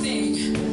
nothing.